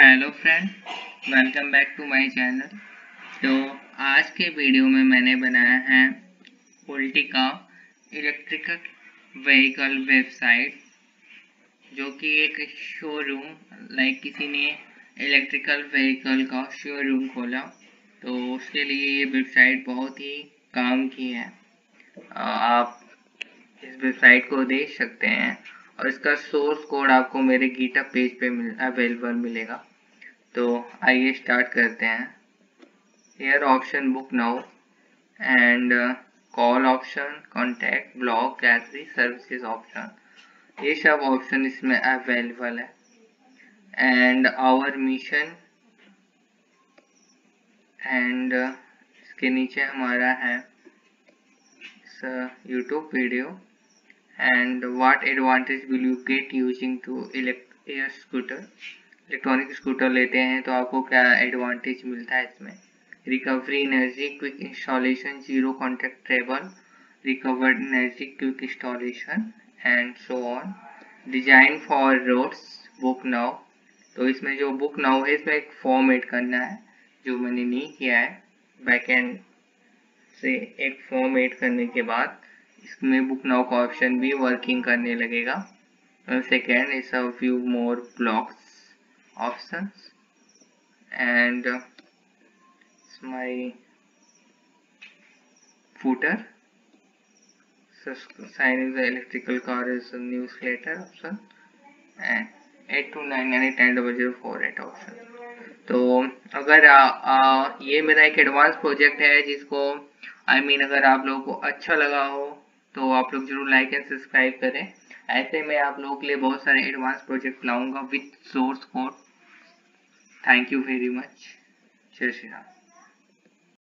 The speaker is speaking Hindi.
Hello friend, welcome back to my channel. तो आज के वीडियो में मैंने बनाया है उल्टिका इलेक्ट्रिकल व्हीकल वेबसाइट, जो कि एक शोरूम लाइक किसी ने इलेक्ट्रिकल व्हीकल का शोरूम खोला तो उसके लिए ये वेबसाइट बहुत ही काम की है। आप इस वेबसाइट को देख सकते हैं और इसका सोर्स कोड आपको मेरे GitHub पेज पे अवेलेबल मिलेगा। तो आइए स्टार्ट करते हैं। Here option book now and call option, contact, blog, gallery, services option, ये सब ऑप्शन इसमें अवेलेबल है। एंड आवर मिशन एंड इसके नीचे हमारा है YouTube video and what advantage will you get using to electronic scooter लेते हैं तो आपको क्या एडवांटेज मिलता है इसमें। Recovery energy quick installation, zero contact travel, recovered energy quick installation and so on. Design for roads book now, तो इसमें जो बुक नाउ है इसमें एक फॉर्म ऐड करना है जो मैंने नहीं किया है। बैकएंड से एक फॉर्म ऐड करने के बाद इसमें बुक नाउ का ऑप्शन भी वर्किंग करने लगेगा। Second is a few more blocks options and my footer, signing the electrical car is news letter option and 829981004 option. तो अगर ये मेरा एक एडवांस प्रोजेक्ट है जिसको अगर आप लोगों को अच्छा लगा हो तो आप लोग जरूर लाइक एंड सब्सक्राइब करें। ऐसे में आप लोगों के लिए बहुत सारे एडवांस प्रोजेक्ट लाऊंगा with source code. Thank you very much. जय श्री राम।